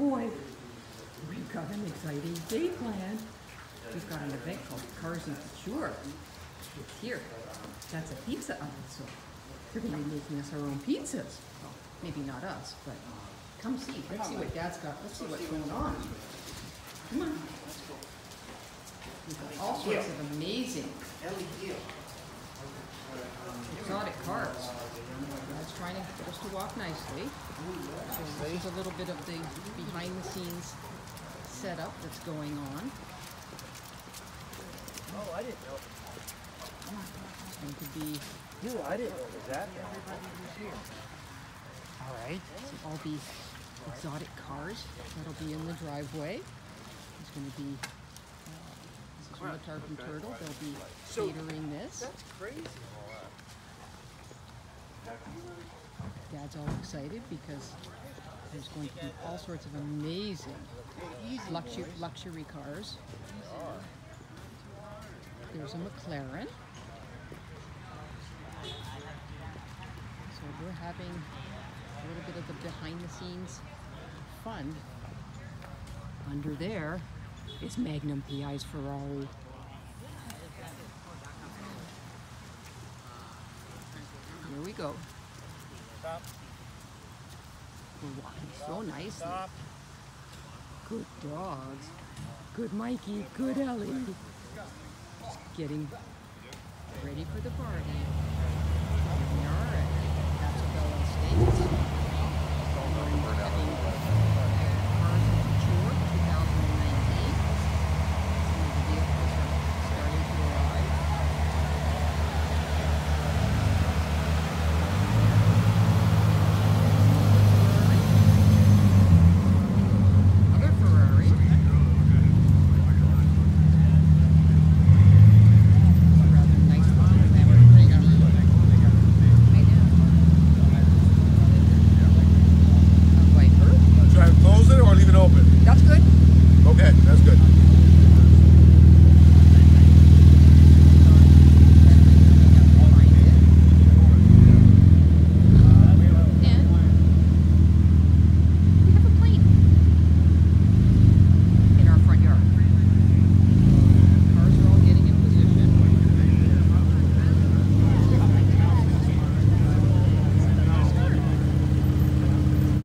boy, we've got an exciting day planned. We've got an event called Cars and Couture. It's here. That's a pizza oven, so we're going to be making us our own pizzas. Well, maybe not us, but come see. Let's see what Dad's got. Let's see what's going on. Come on. We've got all sorts of amazing exotic cars. Dad's trying to get us to walk nicely. So there's a little bit of the behind-the-scenes setup that's going on. Oh, I didn't know. It's going to be... Dude, I didn't know it was that. All right. So all these exotic cars that'll be in the driveway. It's going to be... This is from the Tarpon Turtle. They'll be catering this. That's crazy. Dad's all excited because there's going to be all sorts of amazing luxury cars. There's a McLaren. So we're having a little bit of the behind-the-scenes fun. Under there is Magnum PI's Ferrari. Here we go. Stop. We're walking so nicely. Stop. Good dogs. Good Mikey. Good Ellie. Just getting ready for the party. Here we are at Capsicum Estates.